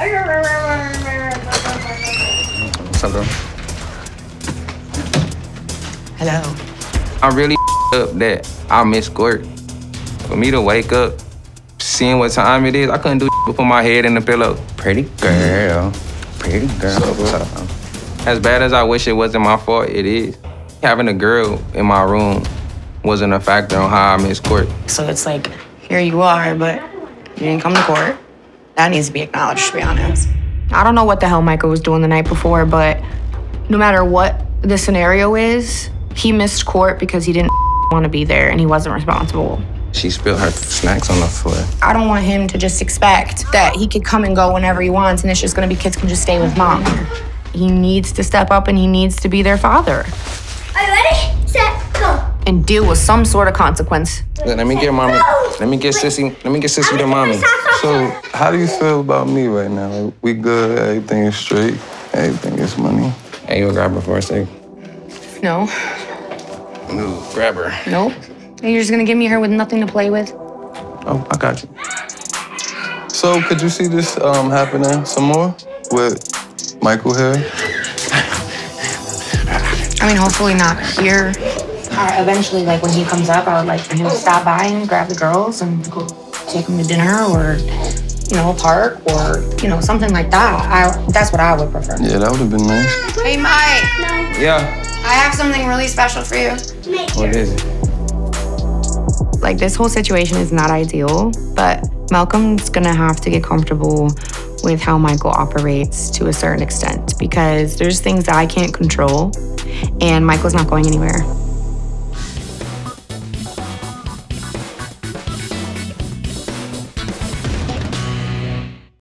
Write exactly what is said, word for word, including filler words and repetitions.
What's up, bro? Hello. I really up that I missed court. For me to wake up, seeing what time it is, I couldn't do but put my head in the pillow. Pretty girl, pretty girl. What's up, bro? As bad as I wish it wasn't my fault, it is. Having a girl in my room wasn't a factor on how I missed court. So it's like, here you are, but you didn't come to court. That needs to be acknowledged, to be honest. I don't know what the hell Michael was doing the night before, but no matter what the scenario is, he missed court because he didn't want to be there and he wasn't responsible. She spilled her snacks on the floor. I don't want him to just expect that he could come and go whenever he wants and it's just going to be kids can just stay with mom. He needs to step up and he needs to be their father. Are you ready, set, go. And deal with some sort of consequence. Let me get mommy. Let me get sissy. Let me get sissy to mommy. So, how do you feel about me right now? Like, we good, everything is straight, everything is money. Hey, you grab her for a sec? No. No, grab her. Nope. You're just gonna give me her with nothing to play with? Oh, I got you. So, could you see this um, happening some more with Michael here? I mean, hopefully not here. Uh, eventually, like, when he comes up, I would like for him to stop by and grab the girls and go take them to dinner or, you know, a park or, you know, something like that. I, that's what I would prefer. Yeah, that would have been nice. Hey, Mike. No. Yeah? I have something really special for you. What is it? Like, this whole situation is not ideal, but Malcolm's gonna have to get comfortable with how Michael operates to a certain extent because there's things that I can't control, and Michael's not going anywhere.